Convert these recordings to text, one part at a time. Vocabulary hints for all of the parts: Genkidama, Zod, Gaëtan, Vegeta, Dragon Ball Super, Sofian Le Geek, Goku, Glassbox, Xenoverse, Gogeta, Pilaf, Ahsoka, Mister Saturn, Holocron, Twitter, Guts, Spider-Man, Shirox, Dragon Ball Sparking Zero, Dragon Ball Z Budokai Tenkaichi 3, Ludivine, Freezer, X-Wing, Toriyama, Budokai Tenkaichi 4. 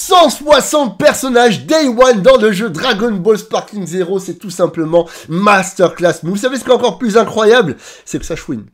160 personnages Day One dans le jeu Dragon Ball Sparking Zero, c'est tout simplement masterclass. Mais vous savez ce qui est encore plus incroyable? C'est que ça chouine.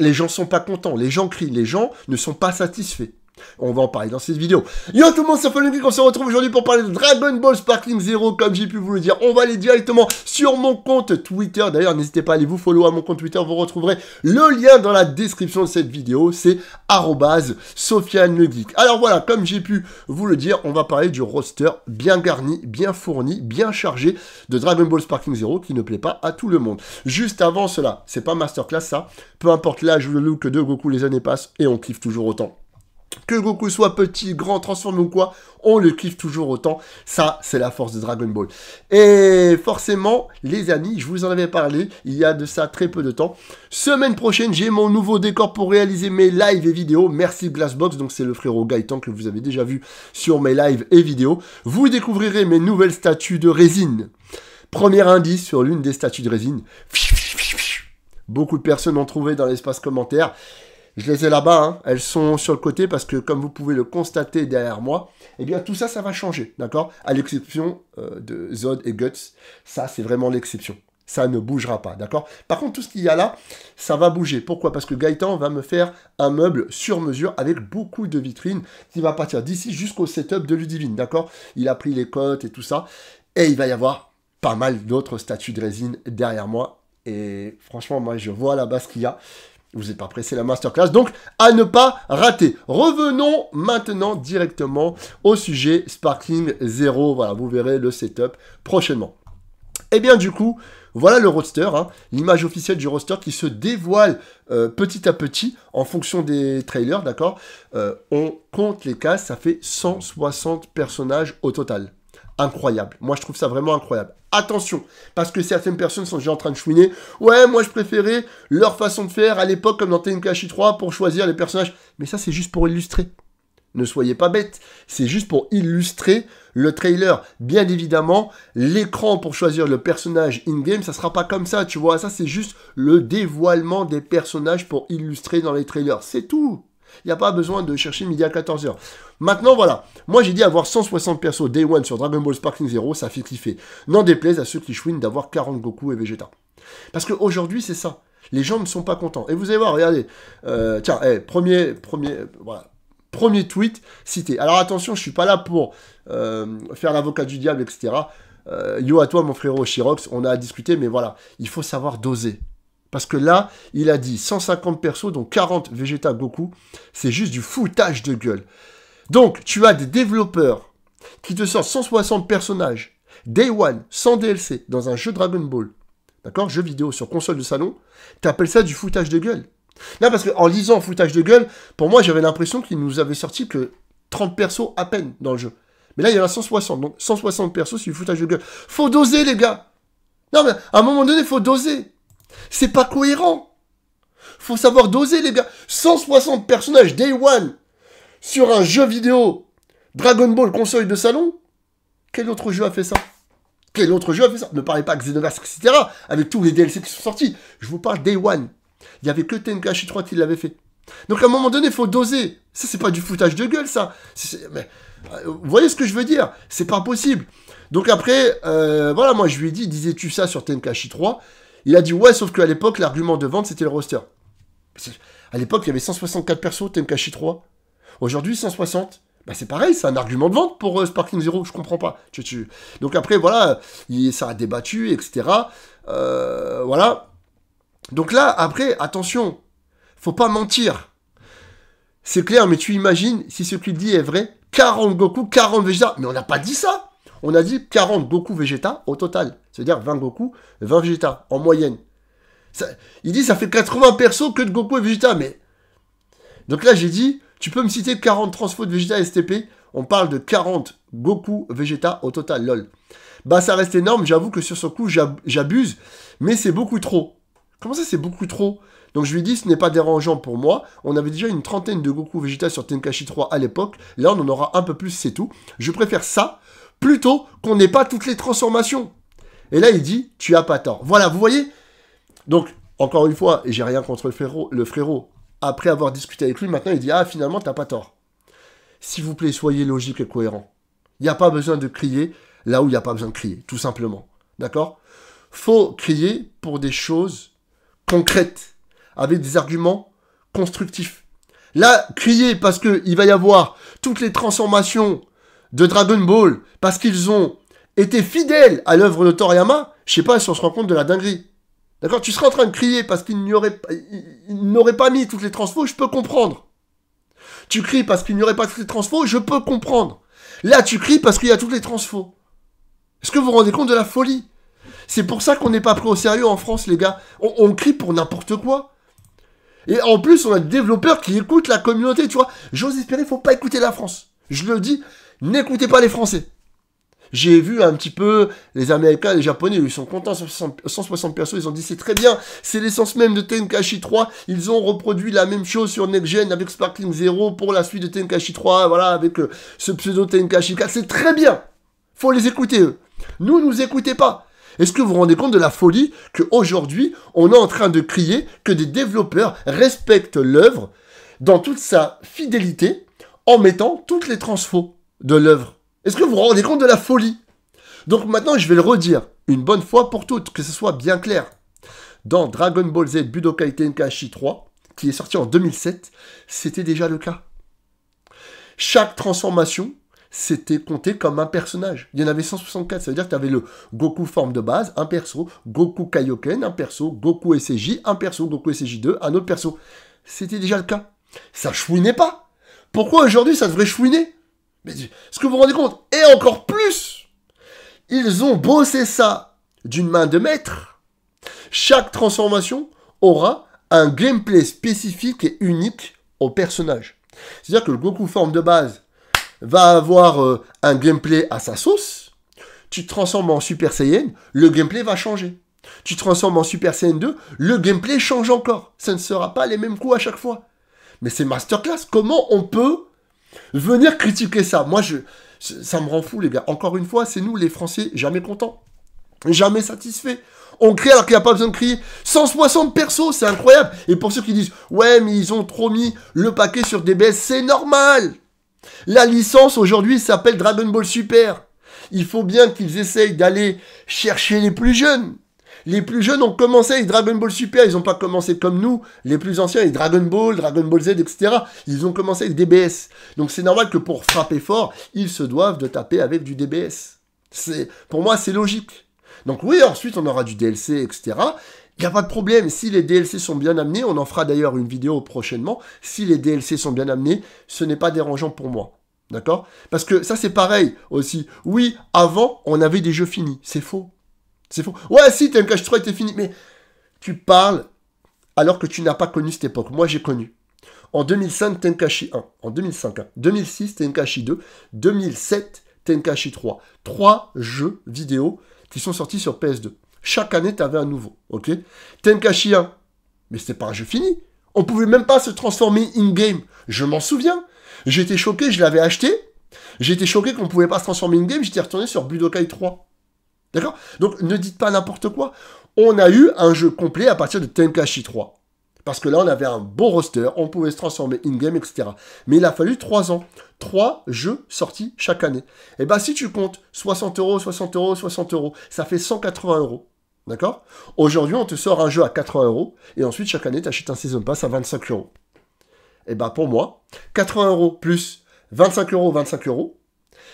Les gens sont pas contents, les gens crient, les gens ne sont pas satisfaits. On va en parler dans cette vidéo. Yo tout le monde, c'est Sofian Le Geek, on se retrouve aujourd'hui pour parler de Dragon Ball Sparking Zero, comme j'ai pu vous le dire. On va aller directement sur mon compte Twitter. D'ailleurs, n'hésitez pas à aller vous follow à mon compte Twitter. Vous retrouverez le lien dans la description de cette vidéo. C'est @SofianLeGeek. Alors voilà, comme j'ai pu vous le dire, on va parler du roster bien garni, bien fourni, bien chargé de Dragon Ball Sparking Zero qui ne plaît pas à tout le monde. Juste avant cela, c'est pas masterclass ça. Peu importe l'âge ou le look de Goku, les années passent et on kiffe toujours autant. Que Goku soit petit, grand, transformé ou quoi, on le kiffe toujours autant. Ça, c'est la force de Dragon Ball. Et forcément, les amis, je vous en avais parlé il y a de ça très peu de temps. Semaine prochaine, j'ai mon nouveau décor pour réaliser mes lives et vidéos. Merci Glassbox, donc c'est le frérot Gaëtan que vous avez déjà vu sur mes lives et vidéos. Vous découvrirez mes nouvelles statues de résine. Premier indice sur l'une des statues de résine. Beaucoup de personnes ont trouvé dans l'espace commentaire. Je les ai là-bas, hein. Elles sont sur le côté parce que, comme vous pouvez le constater derrière moi, eh bien, tout ça, ça va changer, d'accord? À l'exception de Zod et Guts, ça, c'est vraiment l'exception. Ça ne bougera pas, d'accord? Par contre, tout ce qu'il y a là, ça va bouger. Pourquoi? Parce que Gaëtan va me faire un meuble sur mesure avec beaucoup de vitrines qui va partir d'ici jusqu'au setup de Ludivine, d'accord? Il a pris les cotes et tout ça. Et il va y avoir pas mal d'autres statues de résine derrière moi. Et franchement, moi, je vois là-bas ce qu'il y a. Vous n'êtes pas pressé, la masterclass, donc à ne pas rater. Revenons maintenant directement au sujet Sparking Zero. Voilà, vous verrez le setup prochainement. Et bien du coup, voilà le roster, hein, l'image officielle du roster qui se dévoile petit à petit en fonction des trailers, d'accord. On compte les cases, ça fait 160 personnages au total. Incroyable. Moi, je trouve ça vraiment incroyable. Attention, parce que certaines personnes sont déjà en train de chouiner. Ouais, moi, je préférais leur façon de faire à l'époque, comme dans Tenkaichi 3, pour choisir les personnages. Mais ça, c'est juste pour illustrer. Ne soyez pas bêtes. C'est juste pour illustrer le trailer. Bien évidemment, l'écran pour choisir le personnage in-game, ça sera pas comme ça, tu vois. Ça, c'est juste le dévoilement des personnages pour illustrer dans les trailers. C'est tout. Il n'y a pas besoin de chercher midi à 14h. Maintenant, voilà. Moi, j'ai dit avoir 160 persos Day One sur Dragon Ball Sparking Zero, ça fait kiffer. N'en déplaise à ceux qui chouinent d'avoir 40 Goku et Vegeta. Parce qu'aujourd'hui, c'est ça. Les gens ne sont pas contents. Et vous allez voir, regardez. Tiens, hey, voilà. Premier tweet cité. Alors attention, je ne suis pas là pour faire l'avocat du diable, etc. Yo à toi, mon frérot Shirox, on a à discuter, mais voilà. Il faut savoir doser. Parce que là, il a dit 150 persos, dont 40 Vegeta Goku. C'est juste du foutage de gueule. Donc, tu as des développeurs qui te sortent 160 personnages, Day One, sans DLC, dans un jeu Dragon Ball. D'accord? Jeu vidéo sur console de salon. Tu appelles ça du foutage de gueule. Non, parce qu'en lisant foutage de gueule, pour moi, j'avais l'impression qu'ils nous avaient sorti que 30 persos à peine dans le jeu. Mais là, il y en a 160. Donc, 160 persos, c'est du foutage de gueule. Faut doser, les gars. Non, mais à un moment donné, faut doser. C'est pas cohérent. Faut savoir doser, les gars. 160 personnages Day One sur un jeu vidéo Dragon Ball console de salon. Quel autre jeu a fait ça? Quel autre jeu a fait ça? Ne parlez pas Xenoverse, etc. Avec tous les DLC qui sont sortis. Je vous parle Day One. Il n'y avait que Tenkaichi 3 qui l'avait fait. Donc à un moment donné, il faut doser. Ça, c'est pas du foutage de gueule, ça. Mais, vous voyez ce que je veux dire? C'est pas possible. Donc après, voilà, moi je lui ai dit, disais-tu ça sur Tenkaichi 3? Il a dit ouais, sauf qu'à l'époque, l'argument de vente, c'était le roster. À l'époque, il y avait 164 persos, Tenkaichi 3. Aujourd'hui, 160. Bah, c'est pareil, c'est un argument de vente pour Sparking Zero. Je comprends pas. Donc après, voilà, ça a débattu, etc. Voilà. Donc là, après, attention. Faut pas mentir. C'est clair, mais tu imagines, si ce qu'il dit est vrai, 40 Goku, 40 Vegeta. Mais on n'a pas dit ça. On a dit 40 Goku Vegeta au total. C'est-à-dire 20 Goku, 20 Vegeta en moyenne. Ça, il dit ça fait 80 persos que de Goku et Vegeta. Mais donc là, j'ai dit, tu peux me citer 40 transfos de Vegeta STP. On parle de 40 Goku Vegeta au total, lol. Bah ça reste énorme, j'avoue que sur ce coup, j'abuse. Mais c'est beaucoup trop. Comment ça, c'est beaucoup trop? Donc je lui ai dit, ce n'est pas dérangeant pour moi. On avait déjà une trentaine de Goku Vegeta sur Tenkaichi 3 à l'époque. Là, on en aura un peu plus, c'est tout. Je préfère ça plutôt qu'on n'ait pas toutes les transformations. Et là, il dit, tu as pas tort. Voilà, vous voyez? Donc, encore une fois, et j'ai rien contre le frérot, après avoir discuté avec lui, maintenant, il dit, ah, finalement, t'as pas tort. S'il vous plaît, soyez logique et cohérent. Il n'y a pas besoin de crier là où il n'y a pas besoin de crier, tout simplement. D'accord? Faut crier pour des choses concrètes, avec des arguments constructifs. Là, crier parce qu'il va y avoir toutes les transformations de Dragon Ball, parce qu'ils ont été fidèles à l'œuvre de Toriyama, je sais pas si on se rend compte de la dinguerie. D'accord? Tu serais en train de crier parce qu'il n'aurait pas mis toutes les transfos, je peux comprendre. Tu cries parce qu'il n'y aurait pas toutes les transfos, je peux comprendre. Là, tu cries parce qu'il y a toutes les transfos. Est-ce que vous vous rendez compte de la folie? C'est pour ça qu'on n'est pas pris au sérieux en France, les gars. On crie pour n'importe quoi. Et en plus, on a des développeurs qui écoutent la communauté, tu vois. J'ose espérer, faut pas écouter la France. Je le dis, n'écoutez pas les Français. J'ai vu un petit peu les Américains, les Japonais, ils sont contents, 160 persos, ils ont dit c'est très bien, c'est l'essence même de Tenkaichi 3, ils ont reproduit la même chose sur Next Gen avec Sparking Zero pour la suite de Tenkaichi 3, voilà, avec ce pseudo Tenkaichi 4, c'est très bien, faut les écouter eux, nous écoutez pas. Est-ce que vous vous rendez compte de la folie qu'aujourd'hui, on est en train de crier que des développeurs respectent l'œuvre dans toute sa fidélité en mettant toutes les transfos de l'œuvre? Est-ce que vous vous rendez compte de la folie? Donc maintenant, je vais le redire, une bonne fois pour toutes, que ce soit bien clair. Dans Dragon Ball Z Budokai Tenkaichi 3, qui est sorti en 2007, c'était déjà le cas. Chaque transformation, c'était compté comme un personnage. Il y en avait 164, ça veut dire que tu avais le Goku forme de base, un perso, Goku Kaioken, un perso, Goku SJ, un perso, Goku SJ2, un autre perso. C'était déjà le cas. Ça chouinait pas. Pourquoi aujourd'hui, ça devrait chouiner? Mais est-ce que vous vous rendez compte? Et encore plus, ils ont bossé ça d'une main de maître. Chaque transformation aura un gameplay spécifique et unique au personnage. C'est-à-dire que le Goku forme de base va avoir un gameplay à sa sauce. Tu te transformes en Super Saiyan, le gameplay va changer. Tu te transformes en Super Saiyan 2, le gameplay change encore. Ça ne sera pas les mêmes coups à chaque fois. Mais c'est masterclass. Comment on peut venir critiquer ça? Moi, ça me rend fou, les gars. Encore une fois, c'est nous, les Français, jamais contents, jamais satisfaits. On crie alors qu'il n'y a pas besoin de crier. 160 persos, c'est incroyable. Et pour ceux qui disent, ouais, mais ils ont trop mis le paquet sur DBS, c'est normal. La licence, aujourd'hui, s'appelle Dragon Ball Super. Il faut bien qu'ils essayent d'aller chercher les plus jeunes. Les plus jeunes ont commencé avec Dragon Ball Super, ils n'ont pas commencé comme nous, les plus anciens avec Dragon Ball, Dragon Ball Z, etc. Ils ont commencé avec DBS. Donc c'est normal que pour frapper fort, ils se doivent de taper avec du DBS. Pour moi, c'est logique. Donc oui, ensuite on aura du DLC, etc. Il n'y a pas de problème, si les DLC sont bien amenés, on en fera d'ailleurs une vidéo prochainement, si les DLC sont bien amenés, ce n'est pas dérangeant pour moi. D'accord? Parce que ça c'est pareil aussi. Oui, avant, on avait des jeux finis, c'est faux. C'est faux. Ouais, si, Tenkaichi 3 était fini. Mais tu parles alors que tu n'as pas connu cette époque. Moi, j'ai connu. En 2005, Tenkaichi 1. En 2005, hein. 2006, Tenkaichi 2. 2007, Tenkaichi 3. 3 jeux vidéo qui sont sortis sur PS2. Chaque année, tu avais un nouveau. Ok. Tenkaichi 1. Mais c'était pas un jeu fini. On pouvait même pas se transformer in-game. Je m'en souviens. J'étais choqué, je l'avais acheté. J'étais choqué qu'on pouvait pas se transformer in-game. J'étais retourné sur Budokai 3. D'accord? Donc, ne dites pas n'importe quoi. On a eu un jeu complet à partir de Tenkaichi 3. Parce que là, on avait un bon roster, on pouvait se transformer in-game, etc. Mais il a fallu 3 ans. 3 jeux sortis chaque année. Et bien, si tu comptes 60 €, 60 €, 60 €, ça fait 180 €. D'accord? Aujourd'hui, on te sort un jeu à 80 € et ensuite, chaque année, tu achètes un Season Pass à 25 €. Et bien, pour moi, 80 € plus 25 €, 25 €,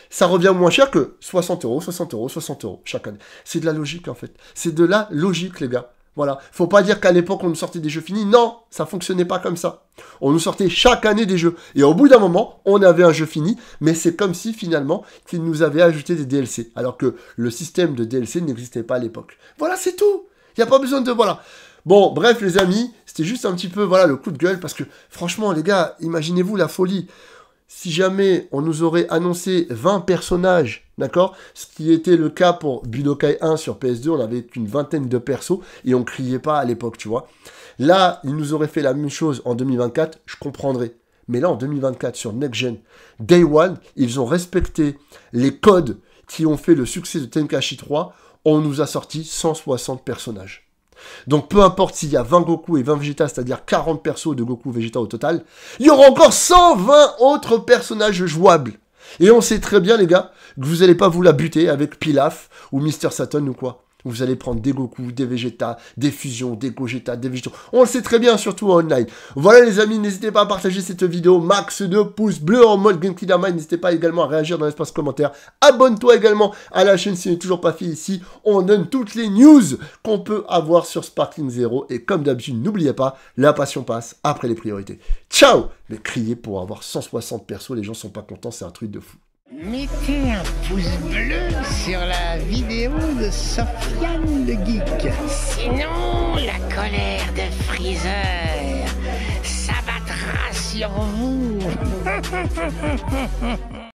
ça revient moins cher que 60 €, 60 €, 60 € chaque année. C'est de la logique, en fait. C'est de la logique, les gars. Voilà. Faut pas dire qu'à l'époque, on nous sortait des jeux finis. Non, ça fonctionnait pas comme ça. On nous sortait chaque année des jeux. Et au bout d'un moment, on avait un jeu fini, mais c'est comme si, finalement, qu'ils nous avaient ajouté des DLC, alors que le système de DLC n'existait pas à l'époque. Voilà, c'est tout. Il n'y a pas besoin de... Voilà. Bon, bref, les amis, c'était juste un petit peu, voilà, le coup de gueule, parce que, franchement, les gars, imaginez-vous la folie. Si jamais on nous aurait annoncé 20 personnages, d'accord? Ce qui était le cas pour Budokai 1 sur PS2, on avait une vingtaine de persos et on criait pas à l'époque, tu vois. Là, ils nous auraient fait la même chose en 2024, je comprendrais. Mais là, en 2024, sur Next Gen, Day One, ils ont respecté les codes qui ont fait le succès de Tenkaichi 3, on nous a sorti 160 personnages. Donc peu importe s'il y a 20 Goku et 20 Vegeta, c'est-à-dire 40 persos de Goku Vegeta au total, il y aura encore 120 autres personnages jouables. Et on sait très bien, les gars, que vous n'allez pas vous la buter avec Pilaf ou Mister Saturn ou quoi. Vous allez prendre des Goku, des Vegeta, des Fusions, des Gogeta, des Vegeta. On le sait très bien, surtout en online. Voilà les amis, n'hésitez pas à partager cette vidéo. Max de pouces bleus en mode Genkidama. N'hésitez pas également à réagir dans l'espace commentaire. Abonne-toi également à la chaîne si tu n'es toujours pas fait ici. On donne toutes les news qu'on peut avoir sur Sparking Zero. Et comme d'habitude, n'oubliez pas, la passion passe après les priorités. Ciao! Mais criez pour avoir 160 persos, les gens sont pas contents, c'est un truc de fou. Mettez un pouce bleu sur la vidéo de Sofian Le Geek. Sinon, la colère de Freezer s'abattra sur vous.